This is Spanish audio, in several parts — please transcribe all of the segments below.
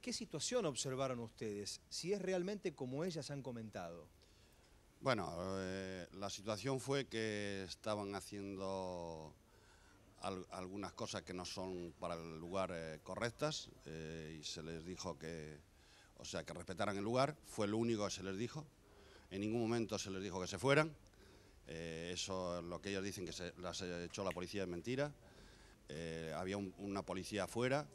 ¿Qué situación observaron ustedes? Si es realmente como ellas han comentado. Bueno, la situación fue que estaban haciendo algunas cosas que no son para el lugar correctas y se les dijo que, o sea, que respetaran el lugar, fue lo único que se les dijo. En ningún momento se les dijo que se fueran. Eso es lo que ellos dicen que las echó la policía, es mentira. Había una policía afuera.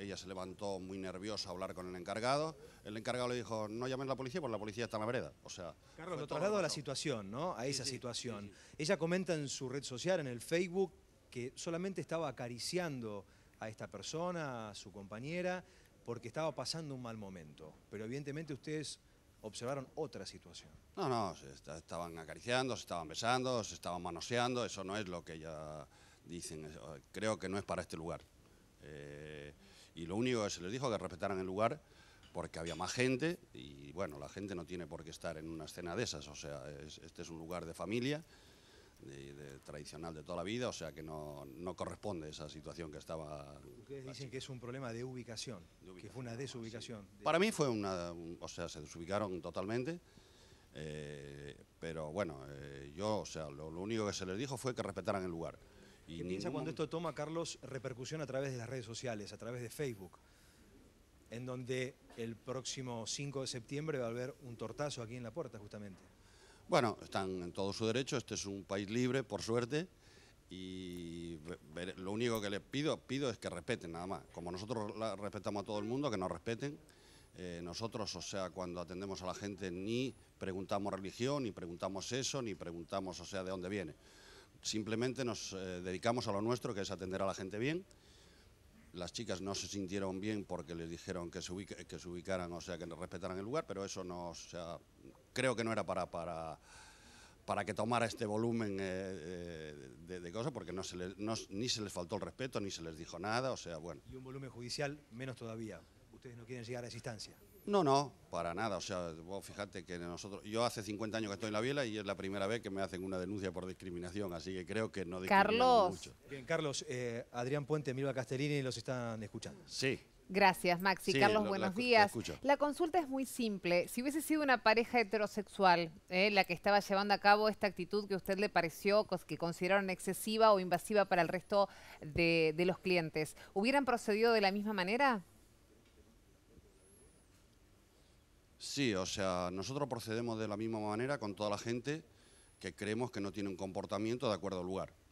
Ella se levantó muy nerviosa a hablar con el encargado. El encargado le dijo, no llames a la policía porque la policía está en la vereda. O sea, Carlos, lo traslado a la situación, ¿no? A esa situación. Sí. Ella comenta en su red social, en el Facebook, que solamente estaba acariciando a esta persona, a su compañera, porque estaba pasando un mal momento. Pero evidentemente ustedes observaron otra situación. No, no, estaban acariciando, se estaban besando, se estaban manoseando. Eso no es lo que ella dicen. Creo que no es para este lugar. Y lo único que se les dijo que respetaran el lugar porque había más gente y bueno, la gente no tiene por qué estar en una escena de esas, o sea, este es un lugar de familia, tradicional de toda la vida, o sea que no corresponde esa situación que estaba... Ustedes dicen que es un problema de ubicación, que fue una desubicación. Sí. Para mí fue una... o sea, se desubicaron totalmente, pero bueno, yo, o sea, lo único que se les dijo fue que respetaran el lugar. ¿Qué piensa cuando esto toma, Carlos, repercusión a través de las redes sociales, a través de Facebook, en donde el próximo 5 de septiembre va a haber un tortazo aquí en la puerta, justamente? Bueno, están en todo su derecho, este es un país libre, por suerte, y lo único que les pido es que respeten, nada más. Como nosotros respetamos a todo el mundo, que nos respeten. Nosotros, o sea, cuando atendemos a la gente, ni preguntamos religión, ni preguntamos eso, ni preguntamos, o sea, de dónde viene. Simplemente nos dedicamos a lo nuestro, que es atender a la gente bien. Las chicas no se sintieron bien porque les dijeron que se ubicaran, o sea, que respetaran el lugar, pero eso no, o sea, creo que no era para que tomara este volumen de cosas, porque no se les, ni se les faltó el respeto, ni se les dijo nada, o sea, bueno. Y un volumen judicial menos todavía. ¿Ustedes no quieren llegar a esa instancia? No, no, para nada, o sea, vos fíjate que nosotros, yo hace 50 años que estoy en La Biela y es la primera vez que me hacen una denuncia por discriminación, así que creo que no discriminamos mucho. Bien, Carlos, Adrián Puente, Milva Castellini los están escuchando. Sí. Gracias, Maxi. Sí, Carlos, buenos días. La consulta es muy simple. Si hubiese sido una pareja heterosexual la que estaba llevando a cabo esta actitud que a usted le pareció, que consideraron excesiva o invasiva para el resto de los clientes, ¿hubieran procedido de la misma manera? Sí, o sea, nosotros procedemos de la misma manera con toda la gente que creemos que no tiene un comportamiento de acuerdo al lugar.